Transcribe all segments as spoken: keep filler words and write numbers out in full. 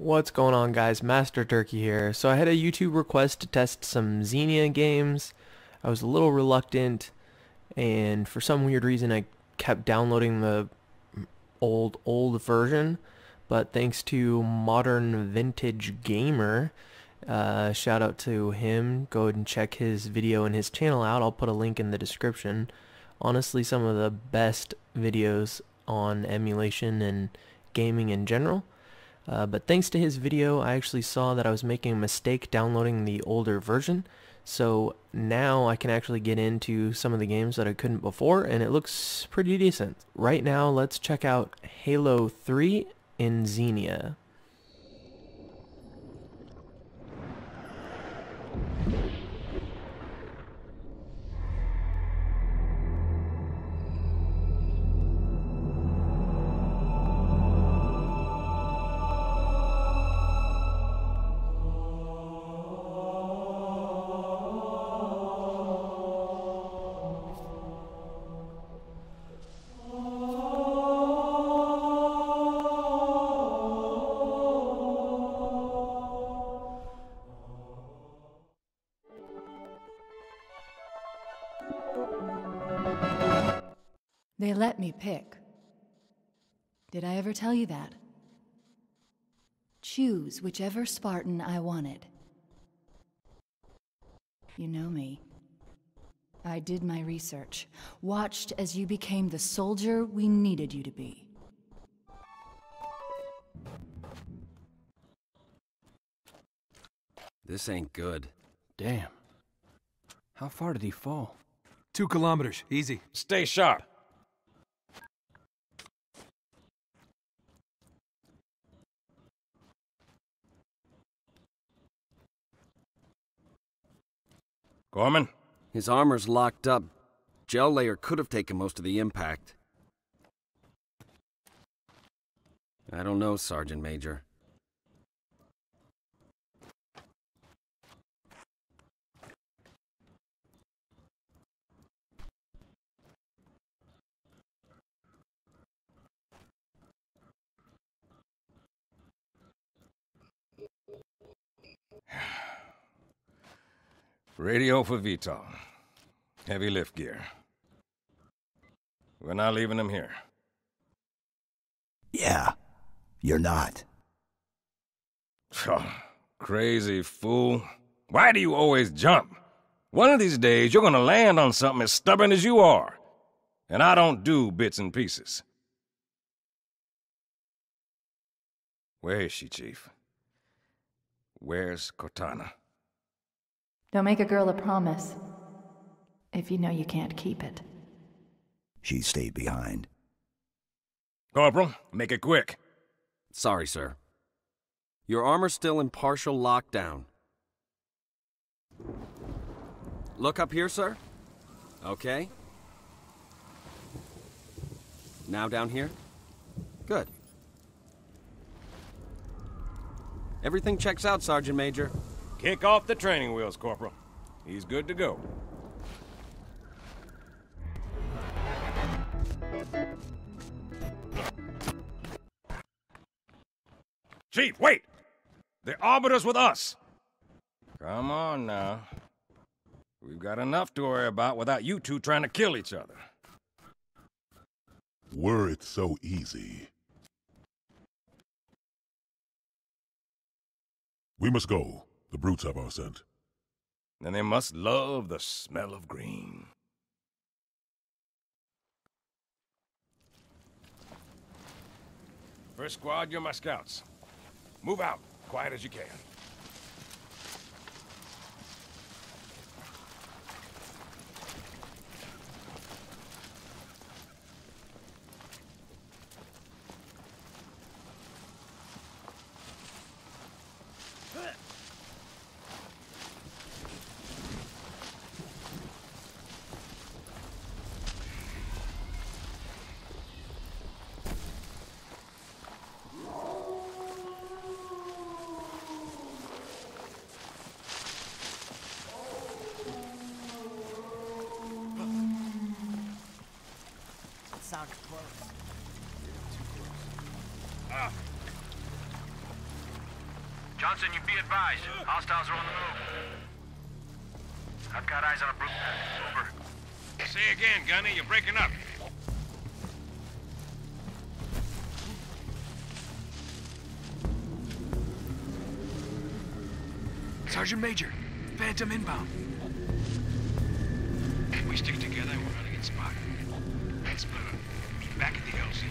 What's going on, guys? Master Turkey here. So I had a YouTube request to test some Xenia games. I was a little reluctant, and for some weird reason I kept downloading the old old version, but thanks to Modern Vintage Gamer, uh, shout out to him, go ahead and check his video and his channel out. I'll put a link in the description. Honestly, some of the best videos on emulation and gaming in general. Uh, but thanks to his video, I actually saw that I was making a mistake downloading the older version. So now I can actually get into some of the games that I couldn't before, and it looks pretty decent. Right now, let's check out Halo three in Xenia. They let me pick. Did I ever tell you that? Choose whichever Spartan I wanted. You know me. I did my research, watched as you became the soldier we needed you to be. This ain't good. Damn. How far did he fall? Two kilometers, easy. Stay sharp. Gorman? His armor's locked up. Gel layer could have taken most of the impact. I don't know, Sergeant Major. Radio for V T O L. Heavy lift gear. We're not leaving him here. Yeah, you're not. Oh, crazy fool. Why do you always jump? One of these days, you're gonna land on something as stubborn as you are. And I don't do bits and pieces. Where is she, Chief? Where's Cortana? Don't make a girl a promise, if you know you can't keep it. She stayed behind. Corporal, make it quick. Sorry, sir. Your armor's still in partial lockdown. Look up here, sir. Okay. Now down here. Good. Everything checks out, Sergeant Major. Kick off the training wheels, Corporal. He's good to go. Chief, wait! The Arbiter's with us! Come on, now. We've got enough to worry about without you two trying to kill each other. Were it so easy. We must go. The brutes have our scent. And they must love the smell of green. First squad, you're my scouts. Move out, quiet as you can. Sounds close. Yeah, too close. Ah. Johnson, you be advised. Hostiles are on the move. I've got eyes on a brute. Over. Say again, Gunny, you're breaking up. Sergeant Major, Phantom inbound. If we stick together, we're gonna get spotted. Let's split up. Meet back at the L C.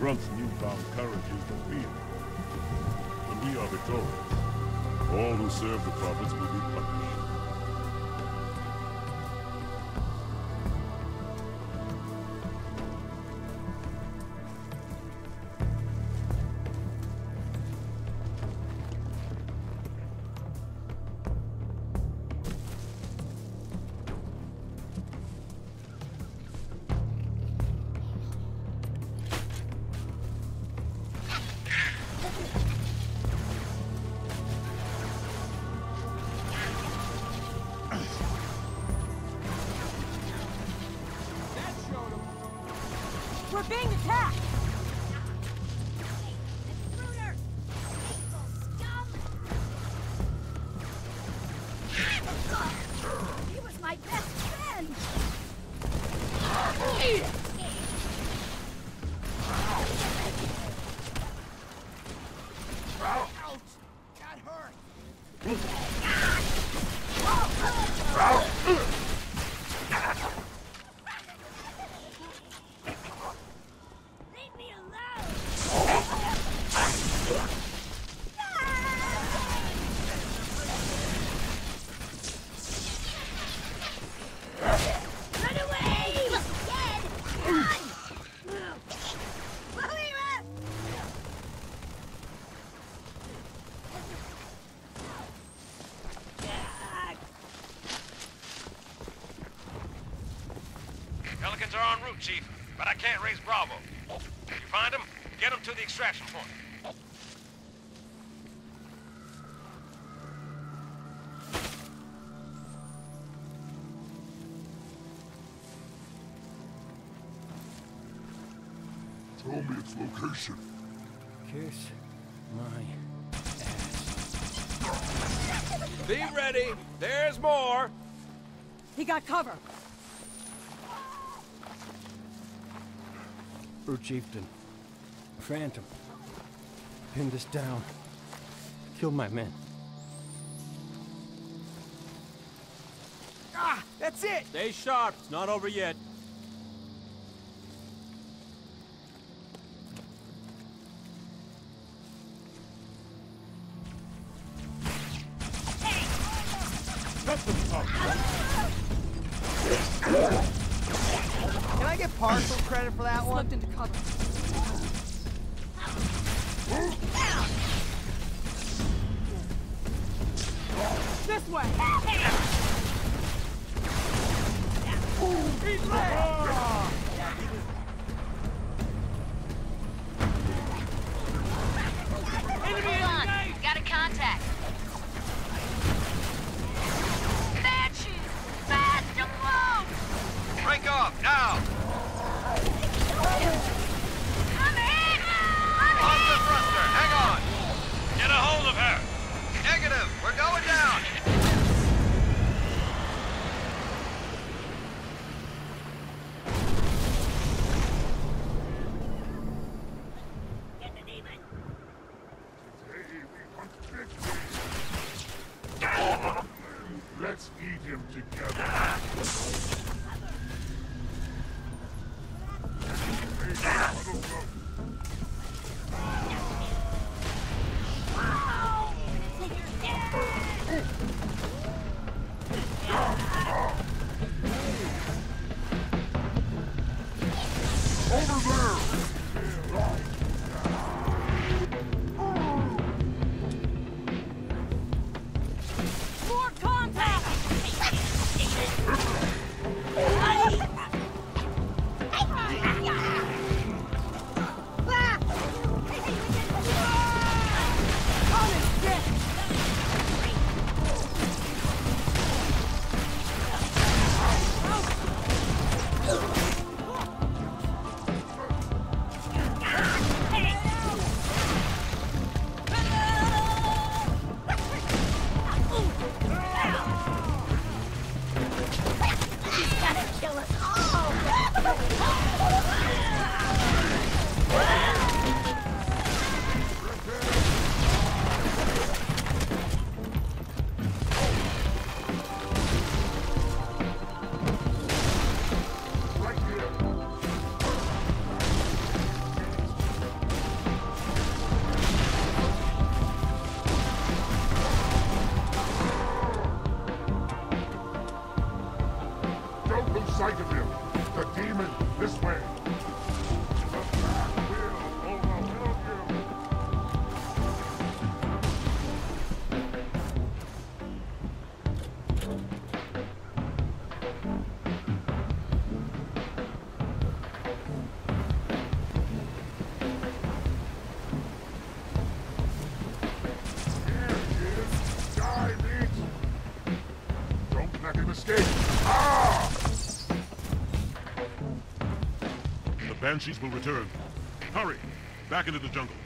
Grunt's newfound courage is the fear. But we are victorious. All who serve the Prophets will be punished. Are en route, Chief, but I can't raise Bravo. You find them, get them to the extraction point. Tell me its location. Kiss my ass. Be ready. There's more. He got cover. Chieftain, Phantom, pinned us down, killed my men. Ah, that's it! Stay sharp, it's not over yet. Can I get partial credit for that one? Into cover. This way. He's oh. Enemy on. Engaged. Got a contact. Break off, now! I'm hit! I'm on the thruster, hang on! Get a hold of her! Negative, we're going down! Get the demon! Today we want victory! Let's eat him together! Banshees will return. Hurry! Back into the jungle.